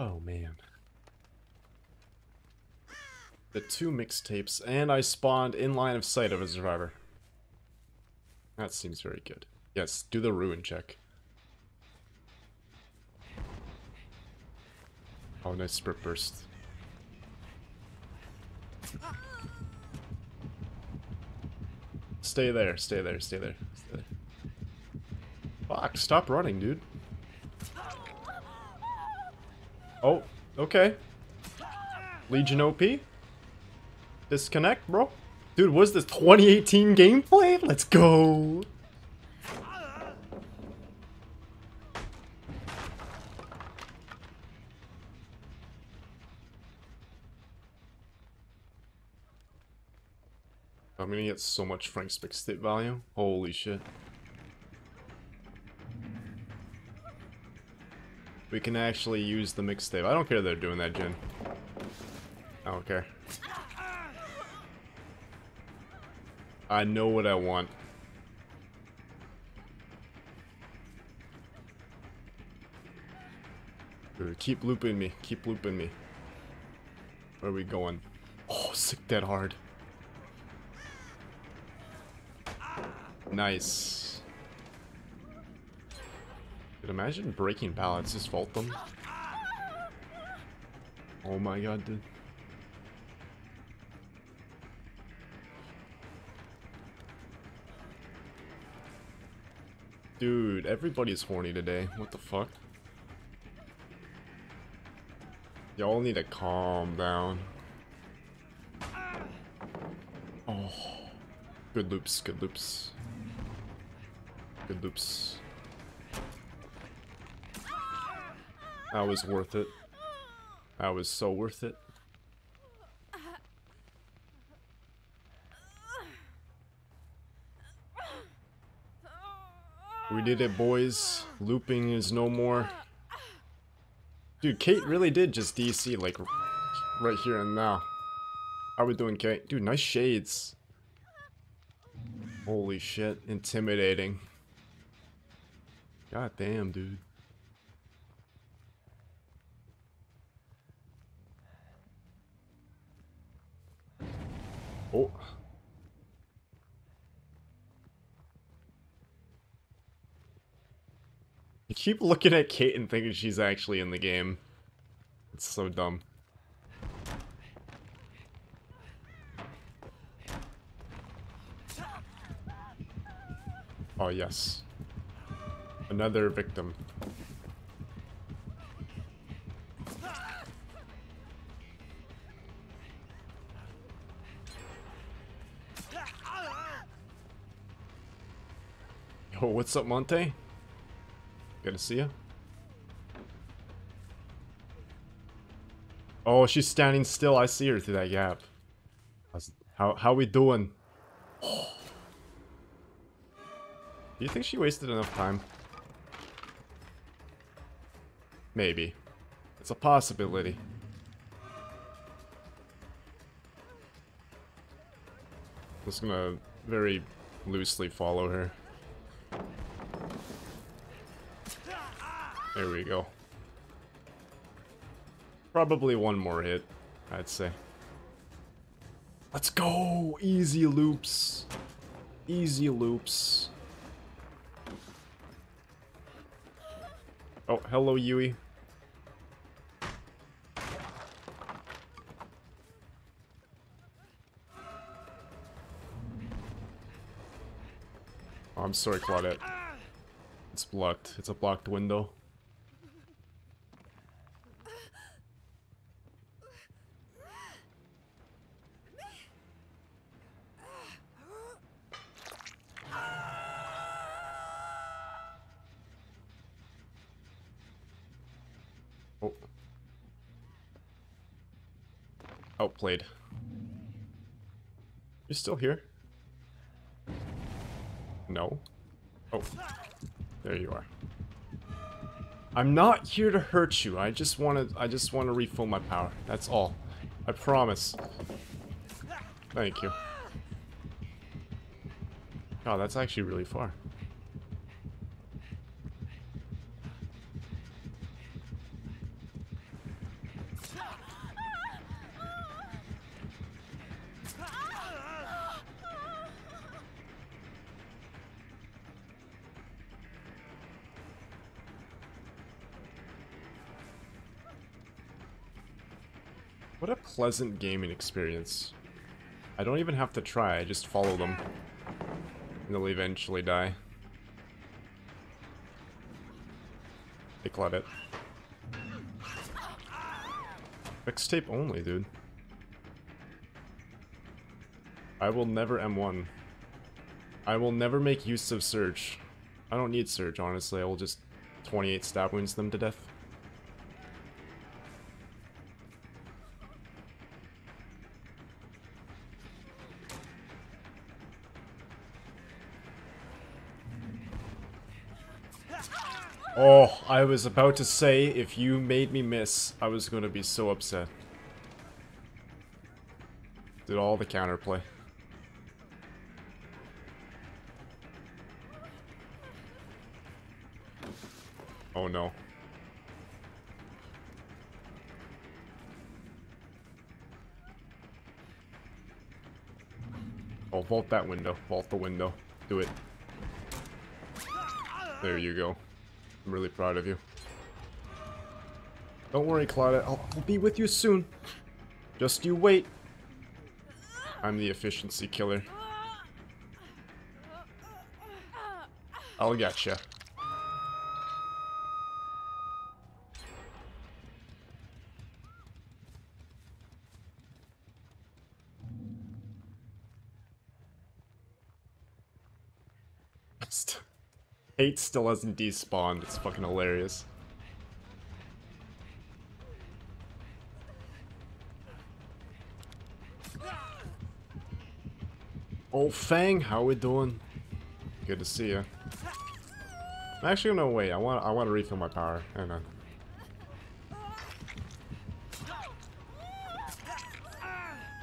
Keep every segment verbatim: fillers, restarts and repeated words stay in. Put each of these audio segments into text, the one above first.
Oh, man. The two mixtapes, and I spawned in line of sight of a survivor. That seems very good. Yes, do the ruin check. Oh, nice sprint burst. Stay there, stay there, stay there, stay there. Fuck, stop running, dude. Oh, okay. Legion O P? Disconnect, bro? Dude, what is this, twenty eighteen gameplay? Let's go! I'm gonna get so much Frank's Mix Tape value. Holy shit. We can actually use the mixtape. I don't care they're doing that, Jin. I don't care. I know what I want. Dude, keep looping me. Keep looping me. Where are we going? Oh, sick that hard. Nice. Dude, imagine breaking pallets. Just vault them. Oh my god, dude. Dude, everybody's horny today. What the fuck? Y'all need to calm down. Oh. Good loops, good loops. Good loops. That was worth it. That was so worth it. We did it, boys. Looping is no more. Dude, Kate really did just D C, like, right here and now. How we doing, Kate? Dude, nice shades. Holy shit. Intimidating. God damn, dude. Oh. You keep looking at Kate and thinking she's actually in the game. It's so dumb. Oh, yes. Another victim. Yo, what's up, Monte? Good to see you. Oh, she's standing still. I see her through that gap. How's, how how we doing? Oh. Do you think she wasted enough time? Maybe. It's a possibility. I'm just gonna very loosely follow her. There we go. Probably one more hit, I'd say. Let's go! Easy loops. Easy loops. Oh, hello, Yui. Oh, I'm sorry, Claudette. It's blocked. It's a blocked window. Outplayed. You're still here? No. Oh, there you are. I'm not here to hurt you. I just want to. I just want to refill my power. That's all. I promise. Thank you. Oh, that's actually really far. What a pleasant gaming experience. I don't even have to try, I just follow them. And they'll eventually die. Hey, Claudette. Mix tape only, dude. I will never M one. I will never make use of Surge. I don't need Surge, honestly. I will just twenty-eight stab wounds them to death. Oh, I was about to say, if you made me miss, I was going to be so upset. Did all the counterplay. Oh no. Oh, vault that window. Vault the window. Do it. There you go. I'm really proud of you. Don't worry, Claudette. I'll, I'll be with you soon. Just you wait. I'm the efficiency killer. I'll getcha. Hate still hasn't despawned, it's fucking hilarious. Old Fang, how we doing? Good to see ya. I'm actually gonna wait, I wanna I wanna refill my power. Hang on.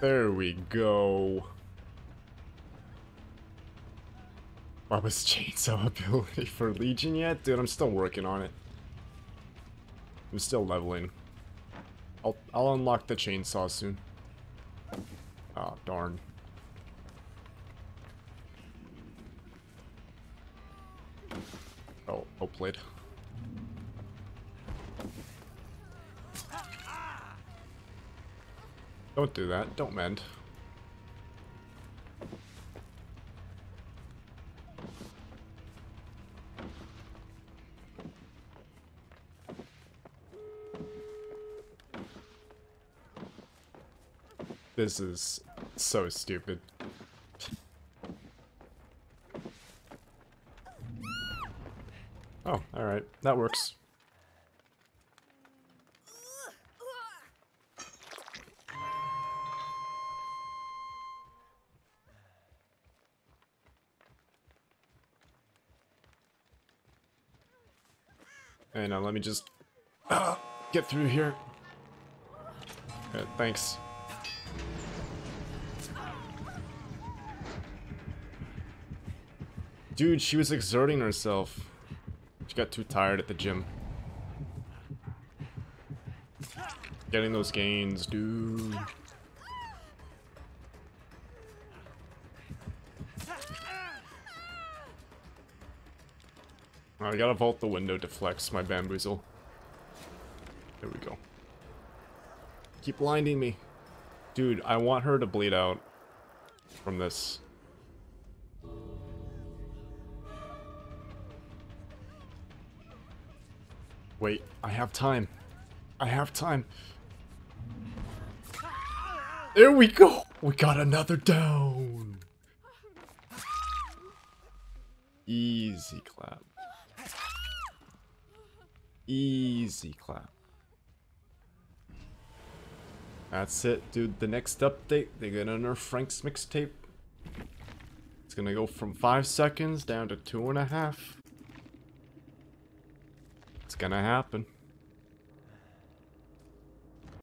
There we go. What was chainsaw ability for Legion yet? Dude, I'm still working on it. I'm still leveling. I'll, I'll unlock the chainsaw soon. Oh, darn. Oh, outplayed. Don't do that. Don't mend. This is so stupid. Oh, alright. That works. And now let me just uh, get through here. Okay, thanks. Dude, she was exerting herself. She got too tired at the gym. Getting those gains, dude. I gotta vault the window to flex my bamboozle. There we go. Keep blinding me. Dude, I want her to bleed out from this. Wait, I have time. I have time. There we go! We got another down! Easy clap. Easy clap. That's it, dude. The next update, they're gonna nerf Frank's Mix Tape. It's gonna go from five seconds down to two and a half. Gonna happen.